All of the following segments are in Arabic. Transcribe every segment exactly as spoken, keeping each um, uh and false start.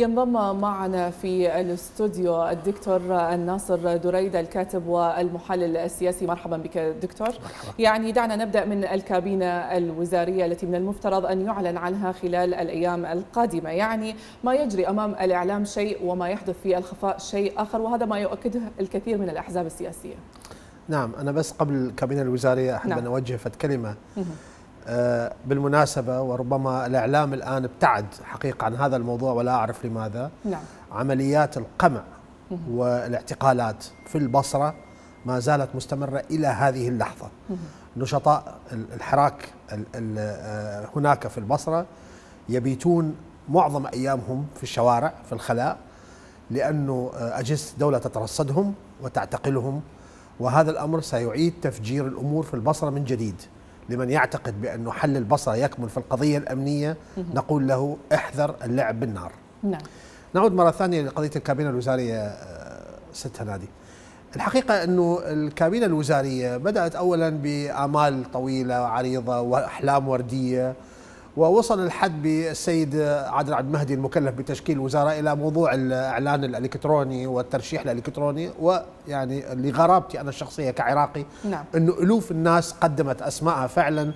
ينضم معنا في الاستوديو الدكتور الناصر دريد، الكاتب والمحلل السياسي. مرحبا بك دكتور. مرحبا. يعني دعنا نبدأ من الكابينة الوزارية التي من المفترض أن يعلن عنها خلال الأيام القادمة، يعني ما يجري أمام الإعلام شيء وما يحدث في الخفاء شيء آخر، وهذا ما يؤكده الكثير من الأحزاب السياسية. نعم، أنا بس قبل الكابينة الوزارية أحب نعم. أن أوجه فت كلمة بالمناسبة، وربما الإعلام الآن ابتعد حقيقة عن هذا الموضوع ولا أعرف لماذا. نعم. عمليات القمع والاعتقالات في البصرة ما زالت مستمرة إلى هذه اللحظة. نشطاء الحراك هناك في البصرة يبيتون معظم أيامهم في الشوارع في الخلاء، لأنه أجهزة الدولة تترصدهم وتعتقلهم، وهذا الأمر سيعيد تفجير الأمور في البصرة من جديد. لمن يعتقد بأنه حل البصرة يكمن في القضية الأمنية نقول له احذر اللعب بالنار. نعم. نعود مرة ثانية لقضية الكابينة الوزارية ست هنادي. الحقيقة أنه الكابينة الوزارية بدأت أولا بآمال طويلة وعريضة وأحلام وردية، ووصل الحد بالسيد عادل عبد المهدي المكلف بتشكيل الوزارة إلى موضوع الإعلان الإلكتروني والترشيح الإلكتروني، ويعني لغرابتي أنا الشخصية كعراقي نعم. أنه ألوف الناس قدمت أسماءها فعلا،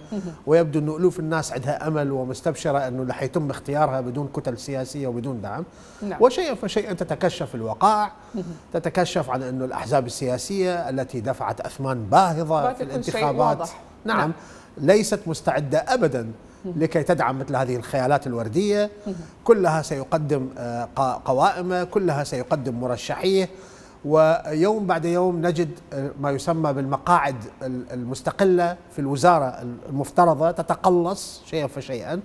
ويبدو أنه ألوف الناس عندها أمل ومستبشرة أنه رح يتم اختيارها بدون كتل سياسية وبدون دعم نعم. وشيئا فشيئا تتكشف الوقائع، تتكشف عن أنه الأحزاب السياسية التي دفعت أثمان باهظة في الانتخابات نعم. نعم ليست مستعدة أبدا لكي تدعم مثل هذه الخيالات الوردية. كلها سيقدم قوائمه، كلها سيقدم مرشحيه، ويوم بعد يوم نجد ما يسمى بالمقاعد المستقلة في الوزارة المفترضة تتقلص شيئا فشيئا.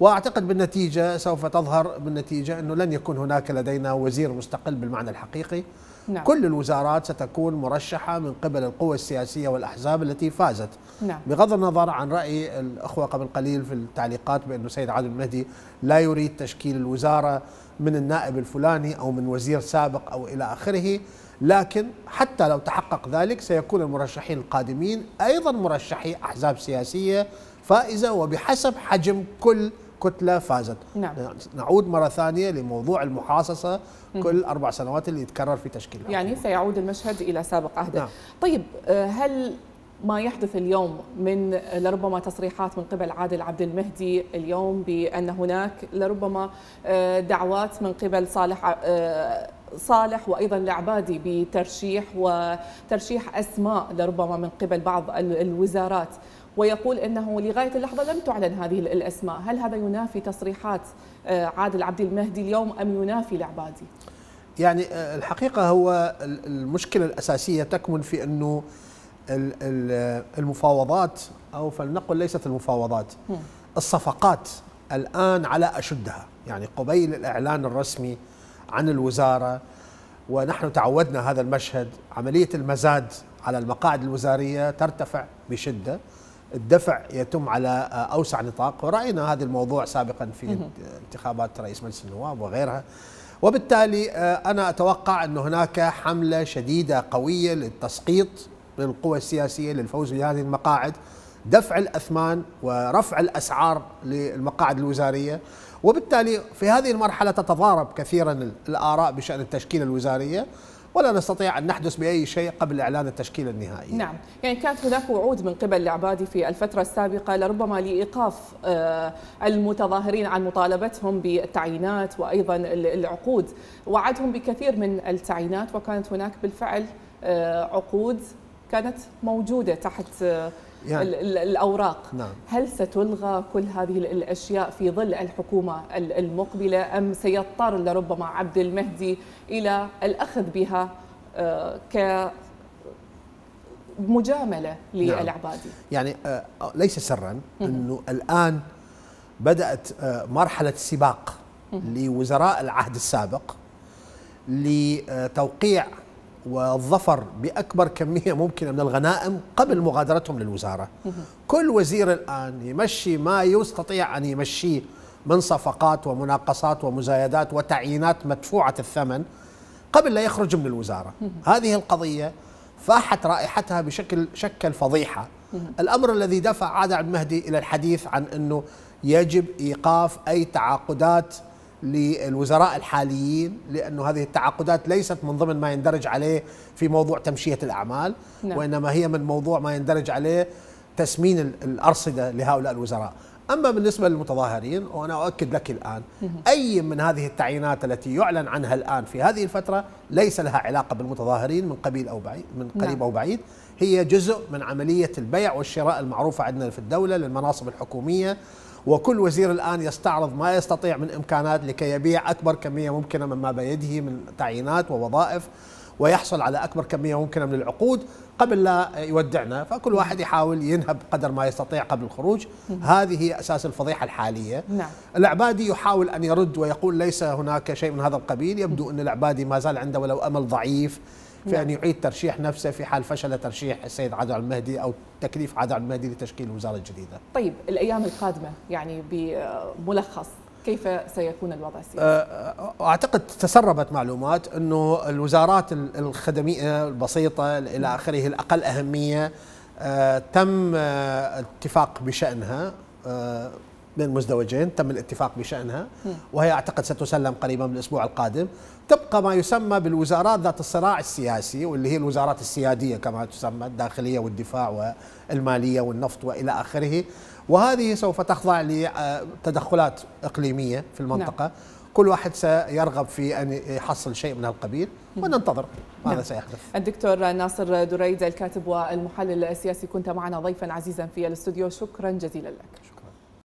وأعتقد بالنتيجة سوف تظهر بالنتيجة أنه لن يكون هناك لدينا وزير مستقل بالمعنى الحقيقي نعم. كل الوزارات ستكون مرشحة من قبل القوى السياسية والأحزاب التي فازت نعم. بغض النظر عن رأي الأخوة قبل قليل في التعليقات بأنه سيد عادل المهدي لا يريد تشكيل الوزارة من النائب الفلاني أو من وزير سابق أو إلى آخره، لكن حتى لو تحقق ذلك سيكون المرشحين القادمين أيضا مرشحي أحزاب سياسية فائزة وبحسب حجم كل كتلة فازت نعم. نعود مرة ثانية لموضوع المحاصصة كل أربع سنوات اللي يتكرر في تشكيل يعني الأمور. سيعود المشهد إلى سابق عهده نعم. طيب، هل ما يحدث اليوم من لربما تصريحات من قبل عادل عبد المهدي اليوم بأن هناك لربما دعوات من قبل صالح صالح وأيضا العبادي بترشيح وترشيح أسماء لربما من قبل بعض الوزارات، ويقول أنه لغاية اللحظة لم تعلن هذه الأسماء، هل هذا ينافي تصريحات عادل عبد المهدي اليوم أم ينافي العبادي؟ يعني الحقيقة هو المشكلة الأساسية تكمن في أنه المفاوضات، أو فلنقل ليست المفاوضات، الصفقات الآن على أشدها. يعني قبيل الإعلان الرسمي عن الوزارة ونحن تعودنا هذا المشهد، عملية المزاد على المقاعد الوزارية ترتفع بشدة، الدفع يتم على أوسع نطاق، ورأينا هذا الموضوع سابقا في انتخابات رئيس مجلس النواب وغيرها. وبالتالي أنا أتوقع أن هناك حملة شديدة قوية للتسقيط للقوى السياسية للفوز بهذه المقاعد، دفع الأثمان ورفع الأسعار للمقاعد الوزارية. وبالتالي في هذه المرحلة تتضارب كثيرا الآراء بشأن التشكيلة الوزارية، ولا نستطيع أن نحدث بأي شيء قبل إعلان التشكيل النهائي. نعم، يعني كانت هناك وعود من قبل العبادي في الفترة السابقة لربما لإيقاف المتظاهرين عن مطالبتهم بالتعيينات وأيضا العقود، وعدهم بكثير من التعيينات، وكانت هناك بالفعل عقود كانت موجودة تحت يعني الأوراق نعم. هل ستلغى كل هذه الأشياء في ظل الحكومة المقبلة، أم سيضطر لربما عبد المهدي إلى الأخذ بها كمجاملة للعبادي؟ نعم. يعني ليس سرا أنه الآن بدأت مرحلة سباق لوزراء العهد السابق لتوقيع والظفر بأكبر كمية ممكنة من الغنائم قبل مغادرتهم للوزارة. كل وزير الآن يمشي ما يستطيع أن يمشيه من صفقات ومناقصات ومزايدات وتعيينات مدفوعة الثمن قبل لا يخرج من الوزارة. هذه القضية فاحت رائحتها بشكل شكل فضيحة، الأمر الذي دفع عادل عبد المهدي إلى الحديث عن أنه يجب إيقاف أي تعاقدات للوزراء الحاليين، لأنه هذه التعاقدات ليست من ضمن ما يندرج عليه في موضوع تمشية الأعمال، نعم. وإنما هي من موضوع ما يندرج عليه تسمين الأرصدة لهؤلاء الوزراء. أما بالنسبة للمتظاهرين، وأنا أؤكد لك الآن أي من هذه التعيينات التي يعلن عنها الآن في هذه الفترة ليس لها علاقة بالمتظاهرين من قبيل أو بعيد، من قريب نعم. أو بعيد، هي جزء من عملية البيع والشراء المعروفة عندنا في الدولة للمناصب الحكومية، وكل وزير الآن يستعرض ما يستطيع من إمكانات لكي يبيع أكبر كمية ممكنة مما بيده من تعيينات ووظائف، ويحصل على أكبر كمية ممكنة من العقود قبل لا يودعنا، فكل واحد يحاول ينهب قدر ما يستطيع قبل الخروج. هذه هي أساس الفضيحة الحالية. نعم. العبادي يحاول أن يرد ويقول ليس هناك شيء من هذا القبيل. يبدو أن العبادي ما زال عنده ولو أمل ضعيف في نعم. أن يعيد ترشيح نفسه في حال فشل ترشيح السيد عادل عبد المهدي أو تكليف عادل عبد المهدي لتشكيل الوزارة الجديدة. طيب الأيام القادمة يعني بملخص كيف سيكون الوضع السياسي؟ أعتقد تسربت معلومات أنه الوزارات الخدمية البسيطة إلى آخره الأقل أهمية تم اتفاق بشأنها من المزدوجين، تم الاتفاق بشأنها، وهي أعتقد ستسلم قريبا بالأسبوع القادم. تبقى ما يسمى بالوزارات ذات الصراع السياسي، واللي هي الوزارات السيادية كما تسمى، الداخلية والدفاع والمالية والنفط وإلى آخره، وهذه سوف تخضع لتدخلات إقليمية في المنطقة. نعم. كل واحد سيرغب في أن يحصل شيء من هالقبيل، وننتظر ماذا نعم. سيحدث. الدكتور ناصر دريد الكاتب والمحلل السياسي، كنت معنا ضيفا عزيزا في الاستوديو، شكرا جزيلا لك. شكرا.